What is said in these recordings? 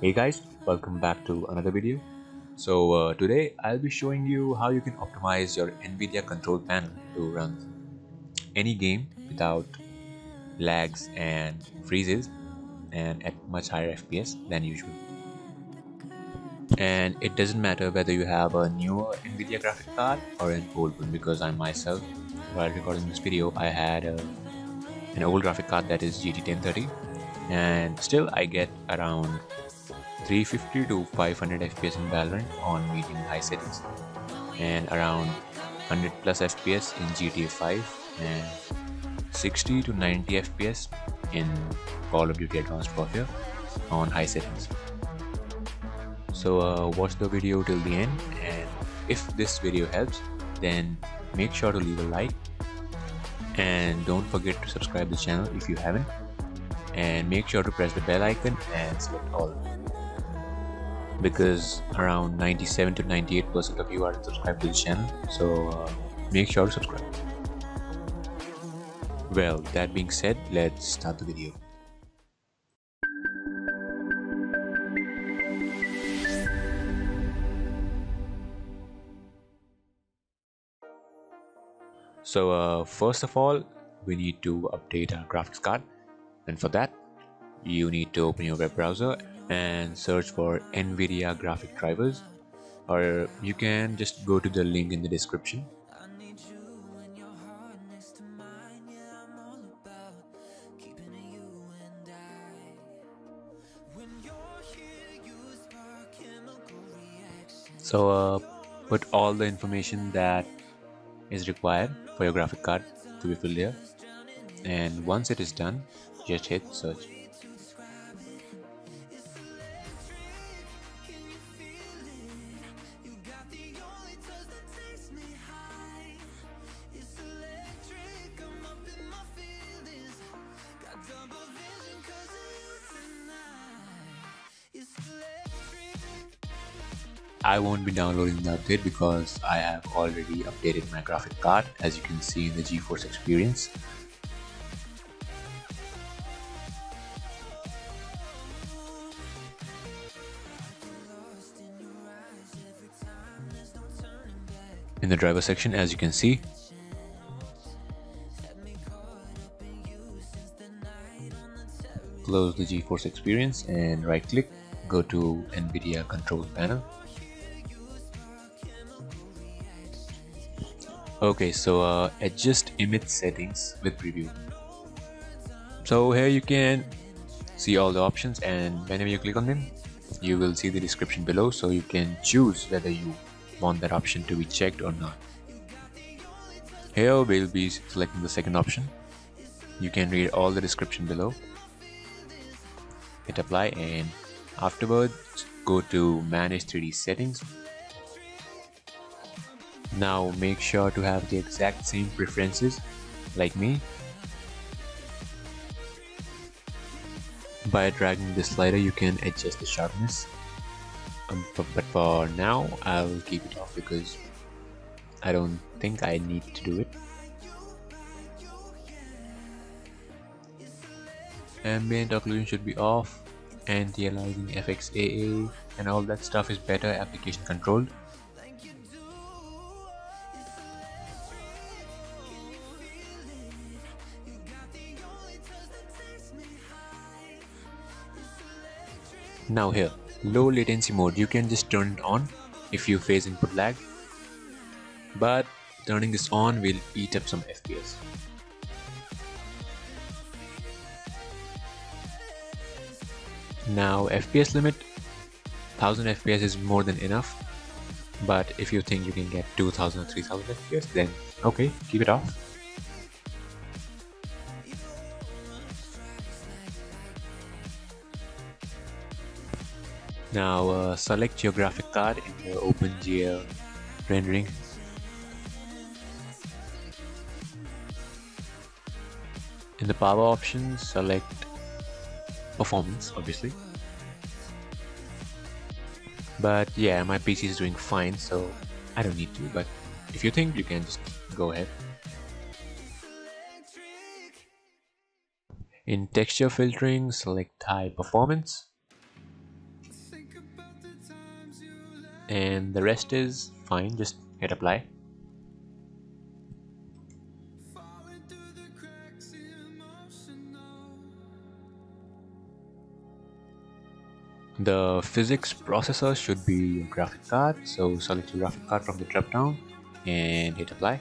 Hey guys, welcome back to another video. So today I'll be showing you how you can optimize your NVIDIA control panel to run any game without lags and freezes and at much higher FPS than usual. And it doesn't matter whether you have a newer NVIDIA graphic card or an old one, because I myself, while recording this video, I had an old graphic card that is GT 1030, and still I get around 350 to 500 FPS in Valorant on medium high settings, and around 100 plus FPS in GTA 5, and 60 to 90 FPS in Call of Duty Advanced Warfare on high settings. So watch the video till the end, and if this video helps, then make sure to leave a like, and don't forget to subscribe to the channel if you haven't, and make sure to press the bell icon and select all, because around 97 to 98% of you are subscribed to the channel, so make sure to subscribe. Well, that being said, let's start the video. So first of all, we need to update our graphics card, and for that you need to open your web browser and search for NVIDIA graphic drivers, or you can just go to the link in the description. So put all the information that is required for your graphic card to be filled here, and once it is done, just hit search. I won't be downloading the update because I have already updated my graphic card, as you can see in the GeForce Experience. In the driver section, as you can see, close the GeForce Experience and right click, go to NVIDIA control panel. Okay, so adjust image settings with preview. So here you can see all the options, and whenever you click on them, you will see the description below, so you can choose whether you want that option to be checked or not. Here we'll be selecting the second option. You can read all the description below, hit apply, and afterwards go to manage 3D settings. Now make sure to have the exact same preferences like me by dragging the slider. You can adjust the sharpness, but for now I'll keep it off because I don't think I need to do it. Ambient occlusion should be off, anti-aliasing, FXAA and all that stuff is better application controlled. Now here, low latency mode, you can just turn it on if you face input lag, but turning this on will eat up some FPS. Now FPS limit, 1000 FPS is more than enough, but if you think you can get 2000 or 3000 FPS, then okay, keep it off. Now select your graphic card in your OpenGL rendering. In the power option, select performance, obviously. But yeah, my PC is doing fine, so I don't need to, but if you think you can, just go ahead. In texture filtering, select high performance. and the rest is fine. Just hit apply. The physics processor should be your graphic card, so select your graphic card from the drop down and hit apply.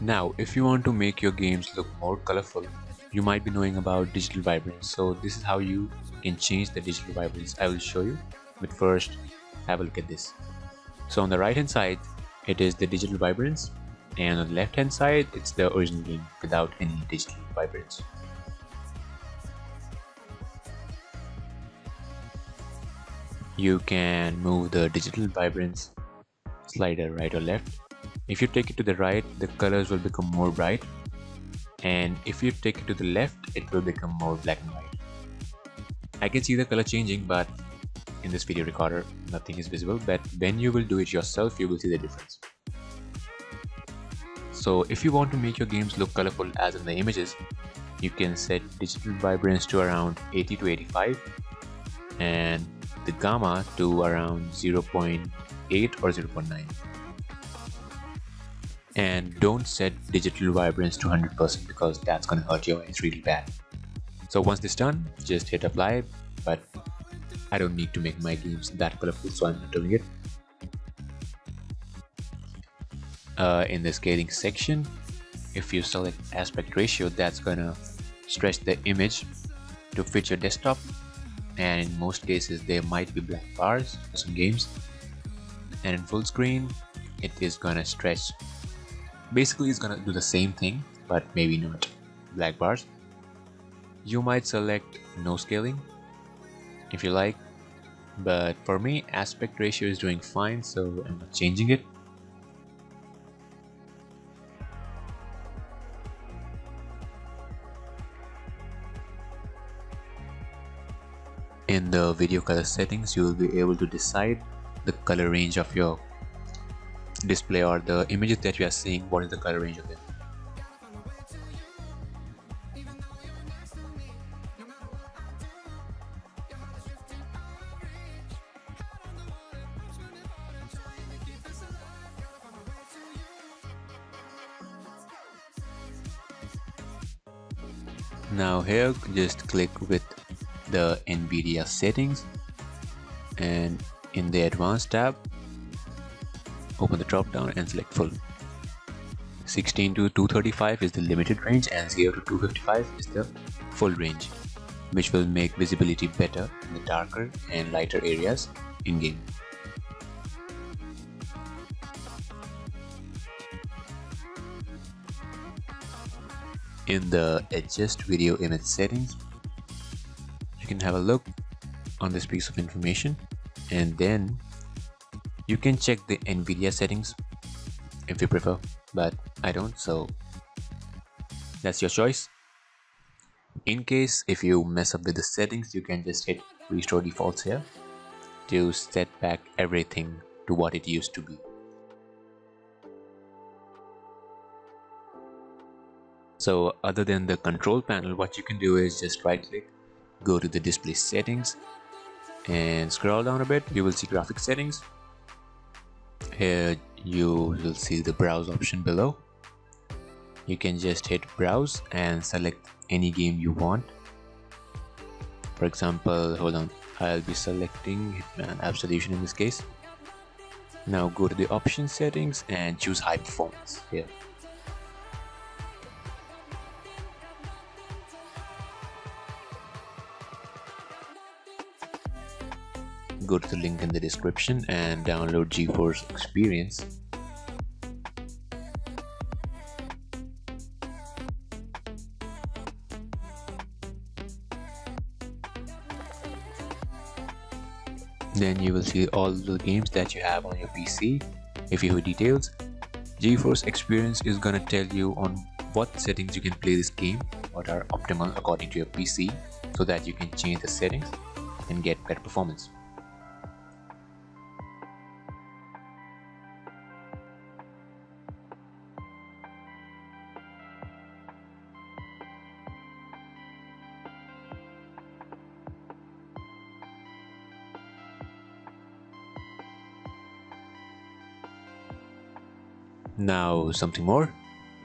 Now, if you want to make your games look more colorful, you might be knowing about Digital Vibrance. So this is how you can change the Digital Vibrance. I will show you, but first have a look at this. So on the right hand side, it is the Digital Vibrance, and on the left hand side, it's the original game without any Digital Vibrance. You can move the Digital Vibrance slider right or left. If you take it to the right, the colors will become more bright, and if you take it to the left, it will become more black and white. I can see the color changing, but in this video recorder nothing is visible, but when you will do it yourself, you will see the difference. So if you want to make your games look colorful as in the images, you can set Digital Vibrance to around 80 to 85 and the gamma to around 0.8 or 0.9. And don't set Digital Vibrance to 100% because that's gonna hurt your eyes really bad. So once this is done, just hit apply, but I don't need to make my games that colorful, so I'm not doing it. In the scaling section, if you select aspect ratio, that's gonna stretch the image to fit your desktop, and in most cases there might be black bars for some games. And in full screen, it is gonna stretch. Basically, it's gonna do the same thing, but maybe not black bars. You might select no scaling if you like, but for me aspect ratio is doing fine, so I'm not changing it. In the video color settings, you will be able to decide the color range of your display or the images that you are seeing, what is the color range of them. Now here, just click with the NVIDIA settings, and in the advanced tab, open the drop down and select full. 16 to 235 is the limited range, and 0 to 255 is the full range, which will make visibility better in the darker and lighter areas in game. In the adjust video image settings, you can have a look on this piece of information, and then you can check the NVIDIA settings if you prefer, but I don't, so that's your choice. In case if you mess up with the settings, you can just hit restore defaults here to set back everything to what it used to be. So other than the control panel, what you can do is just right click, go to the display settings, and scroll down a bit. You will see graphic settings. Here you will see the browse option below. You can just hit browse and select any game you want. For example, hold on, I'll be selecting Hitman Absolution in this case. Now go to the option settings and choose high performance here. Go to the link in the description and download GeForce Experience. Then you will see all the games that you have on your PC. If you have details, GeForce Experience is gonna tell you on what settings you can play this game, what are optimal according to your PC, so that you can change the settings and get better performance. Now something more,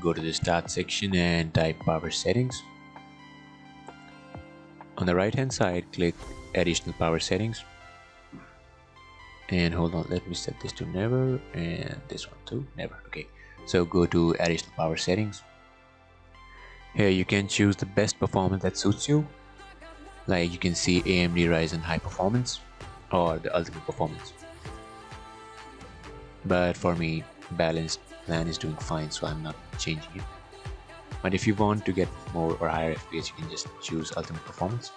go to the stats section and type power settings. On the right hand side, click additional power settings, and hold on, let me set this to never and this one to never. Okay, so go to additional power settings. Here you can choose the best performance that suits you, like you can see AMD Ryzen high performance or the ultimate performance, but for me balanced plan is doing fine, so I'm not changing it. But if you want to get more or higher FPS, you can just choose ultimate performance.